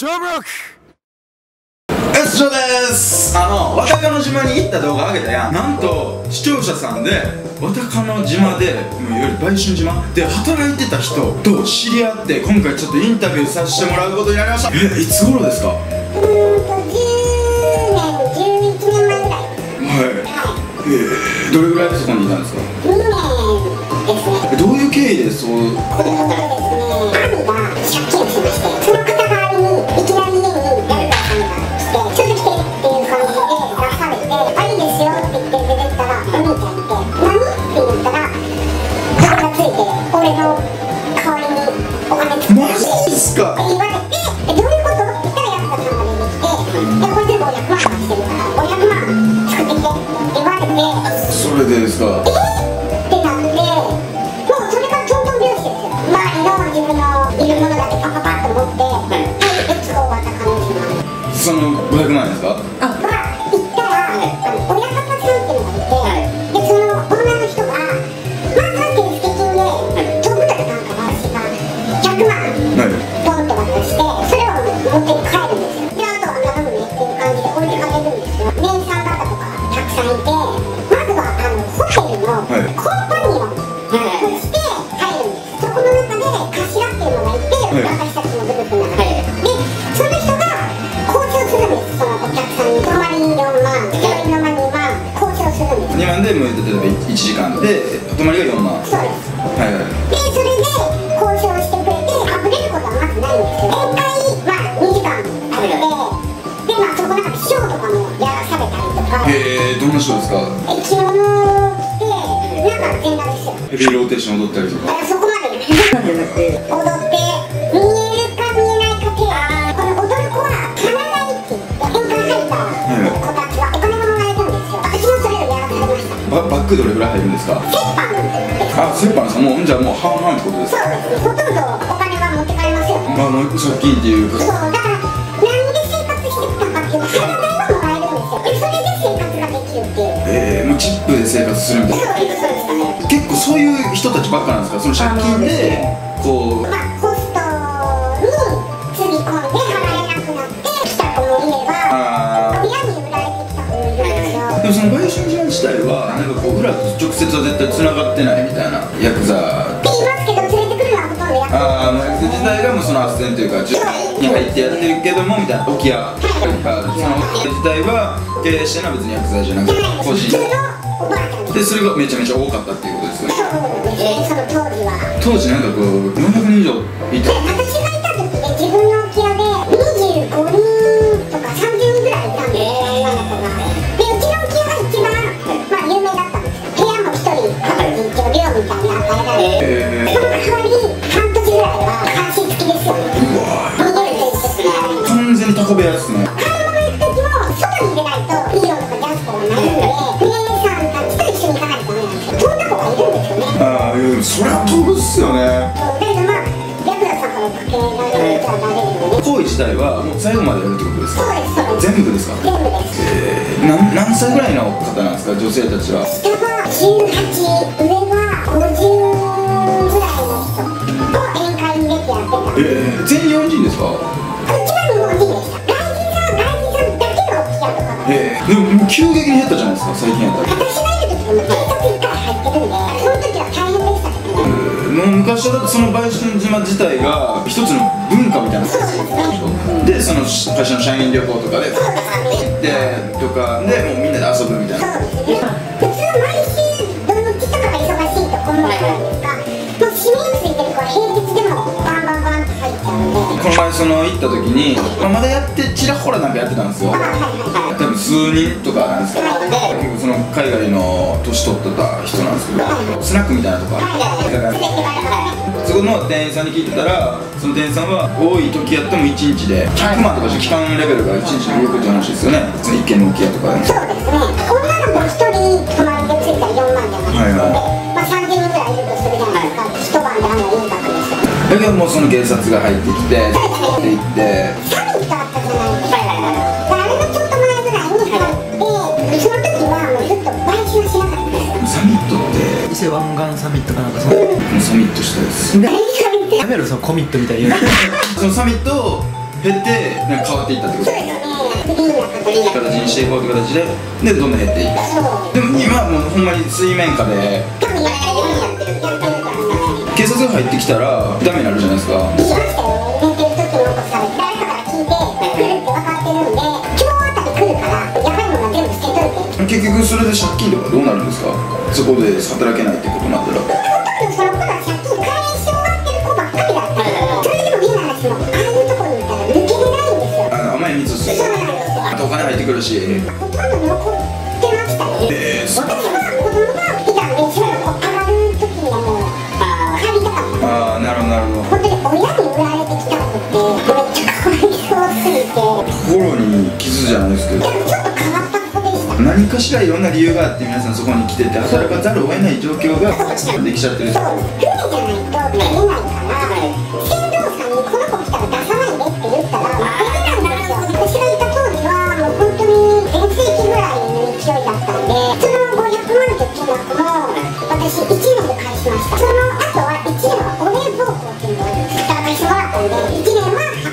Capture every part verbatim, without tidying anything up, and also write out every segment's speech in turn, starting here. ジョーブロックエスチョです。あの、わたかの島に行った動画あげたやん。なんと視聴者さんでわたかの島で、もういわゆる売春島で働いてた人と知り合って、今回ちょっとインタビューさせてもらうことになりました。え、いつ頃ですか？うーんとじゅうねん、じゅういちねんまえぐらい。はい。えー、どれぐらいそこにいたんですか？にねんですね。どういう経緯でそう？これはですね、兄が借金をしまして、その方がいきなり家に誰かさんが来て、ちょっと来てっていう感じで出されて、ありですよって言って出てきたら、お兄ちゃんって、何って言ったら、顔がついて、俺の代わりにお金つけて、マジっすかって言われて、どういうことって言ったら、安田さんが出てきて、これ全部ごひゃくまん貸してるから、ごひゃくまん作ってきてって言われて、それでですか。えってなって、もうそれからトントン拍子ですよ。周りの自分のいるものだけパパパッと持って、そのごひゃくまんですか？あ、まあ、行ったら、親方さんっていうのがいて、で、そのオーナーの人が、まあ、なんていう付近で、どうだったのかな、私が、ひゃくまん、ポンと渡して、それを持って帰るんですよ。で、あとは頼むねっていう感じで置いてかれるんですよ。メイさん方とかたくさんいて、まずは、あの、ホテルのコンパニオンとして入るんです。そこの中で、頭っていうのがいて、私たちのグループの中で。にまんで、もう例えばいちじかんで泊まりがよんまん。そうです。はいはい。でそれで交渉してくれて、あぶれることはまずないんですけど、宴会はにじかんあって、でまあそこなんかショーとかもやらされたりとか。へえ、どんなショーですか？え、着物着て、なんか全裸ですよ。ヘビーローテーション踊ったりとか。そこまでじゃなくて、踊って見えるか見えないかっていう、この踊る子はかなないって言って、宴会入った子たちはお金がもらえるんですよ。私もそれをやらされました。バ, バックどれぐらい入るんですか？折半です。あ、折半ですか。もうじゃあもう半々ってことですか？そうですね。ほとんどお金は持ってかれますよ。まあもう借金っていうか。そうだから、何で生活してきたかっていうと、花代はもらえるんですよ。それで生活ができるっていう。ええー、もうチップで生活するみたいな。そうですそうです。結構そういう人たちばっかなんですか？その借金でこう、まあホストに積み込んで払えなくなってきた子もいれば、親に売られてきた子もいるんですよ。でもその売春島自体はなんかこう裏と直接は絶対繋がってないみたいな。ヤクザって言いますけど、連れてくるのはほとんどヤクザ。ああ、もうヤクザ自体がもうその斡旋というか、自分に入ってやってるけどもみたいな。置き屋とか、その置き屋自体は経営してるのは別にヤクザじゃなくて個人で、それがめちゃめちゃ多かったっていうことですよね。そうですね。その当時は、当時なんかこうよんひゃくにん以上いた。私がいた時で自分の置き屋でにじゅうごにんとかさんじゅうにんぐらいいたんです。みたいな与えられて、その代わり半年ぐらいは監視付きですよ。うわぁ、完全にタコ部屋ですね。買い物行く時も外に出ないといいよとか安くもないので、姉さんたちと一緒に行かないとダメなんですよ。飛んだ子がいるんですよね。ああ、いやそれは飛ぶっすよね。だけどまあヤクザさんからかけられちゃダメなので、行為自体はもう最後までやるってことですか？そうです。全部ですか？全部です。えー、何歳ぐらいの方なんですか、女性たちは？下はじゅうはち、上はごじゅうぐらいの人と宴会に出てやってた。ええー、全員日本人ですか？うちは日本人でした。外人さんは外人さんだけのお付き合いとかが。ええー、でももう急激に減ったじゃないですか、最近やったら。私がいる時も定額いっかい入ってるんで、その時は大変でしたけどね。えー、もう昔はだってその売春島自体が一つの文化みたいな。そうですね。で、その会社の社員旅行とかで行ってとかで、もうみんなで遊ぶみたいな。そうですね。この前その行った時に、まだやってちらほらなんかやってたんですよ。多分数人とかなんですけど、結構その海外の年取ってた人なんですけど、スナックみたいなとか、そこの店員さんに聞いてたら、その店員さんは多い時やってもいちにちでひゃくまんとかじゃ期間レベルがいちにちで動くって話ですよね。その一軒の置き屋とかで。そうですね。女の子ひとり泊まりでついたらよんまんじゃないですか。まあさんじゅうにんぐらいいるとするじゃないですか。一晩であんなにいい額ですよ。だけどもうその警察が入ってきてって言って、サミットあったじゃないですか。あれのちょっと前ぐらいに入って、その時はもうずっと売春しなかったです。サミットって伊勢湾岸サミットかなんか、そのサミットしたです。何サミット？やめろ、そのコミットみたいに言う。そのサミットを減ってなんか変わっていったってこと形にしていこうって形ででどんどん減っていく。でも今はもうほんまに水面下で警察が入ってきたらダメになるじゃないですか。結局それで借金とかどうなるんですか。そこで働けないってことになったら、そのことは借金返してもらってる子ばっかりだったら、それでもみんながそのああいうところにいたら抜けないんですよ。あ、甘い蜜ですよ。そうなんですよ。あとお金入ってくるし、ほとんど残ってましたね。で、私は子供がいたんで、それを上がる時にはもう借りたかった。ああ、なるほどなるほど。本当に親に売られてきたのってめっちゃかわいそうすぎて、心に傷じゃないですけど。何かしらいろんな理由があって皆さんそこに来てて働かざるを得ない状況ができちゃってる。そう、不利じゃないと見えないから、船頭さんにこの子来たら出さないでって言ったらできないんですよ。私がいた当時はもう本当に全盛期ぐらいの勢いだったんで、そのごひゃくまんという金額も私いちねんで返しました。その後はいちねんはお礼奉公っていうのを働かせてもらったんで、いちねんは働いてく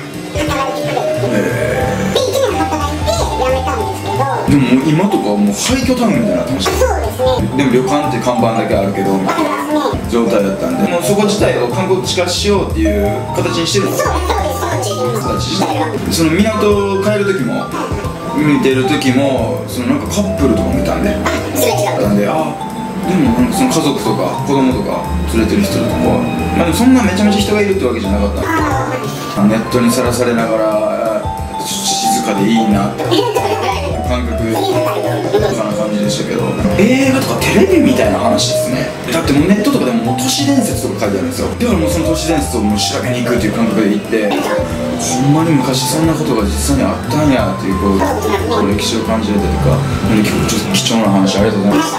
れっていう。でも今とかはもう廃墟タウンみたいになってました。そうですね。でも旅館って看板だけあるけどみたいな状態だったんで、もうそこ自体を観光地化しようっていう形にしてるんですよ。その港を変える時も見てる時もそのなんかカップルとかもいたんで、なんであでもその家族とか子供とか連れてる人とかは、まあ、でもそんなめちゃめちゃ人がいるってわけじゃなかったんで、ネットにさらされながら静かでいいなって感覚とかな感じでしたけど、映画とかテレビみたいな話ですね。だってもうネットとかでも都市伝説とか書いてあるんですよ。だからもうその都市伝説をもう調べに行くっていう感覚で行って、ほんまに昔そんなことが実際にあったんやっていうこう歴史を感じれたりとか、ちょっと貴重な話ありがとうございます。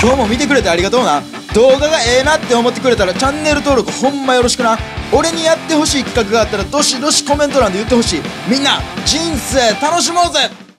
今日も見てくれてありがとうな。動画がええなって思ってくれたらチャンネル登録ほんまよろしくな。俺にやってほしい企画があったらどしどしコメント欄で言ってほしい。みんな人生楽しもうぜ。